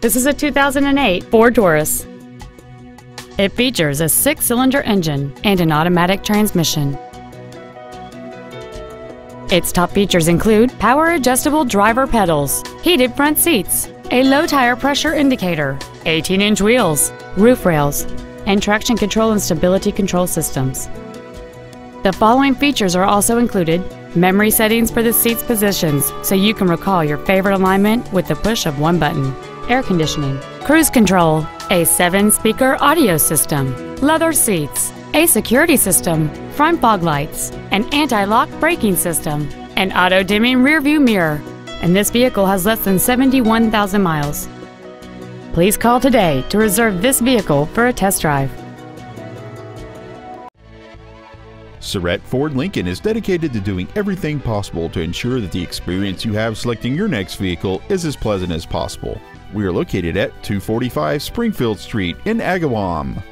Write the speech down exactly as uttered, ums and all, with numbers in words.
This is a two thousand eight Ford Taurus. It features a six-cylinder engine and an automatic transmission. Its top features include power-adjustable driver pedals, heated front seats, a low-tire pressure indicator, eighteen-inch wheels, roof rails, and traction control and stability control systems. The following features are also included: memory settings for the seat's positions, so you can recall your favorite alignment with the push of one button, air conditioning, cruise control, a seven-speaker audio system, leather seats, a security system, front fog lights, an anti-lock braking system, an auto-dimming rearview mirror, and this vehicle has less than seventy-one thousand miles. Please call today to reserve this vehicle for a test drive. Sarat Ford Lincoln is dedicated to doing everything possible to ensure that the experience you have selecting your next vehicle is as pleasant as possible. We are located at two forty-five Springfield Street in Agawam.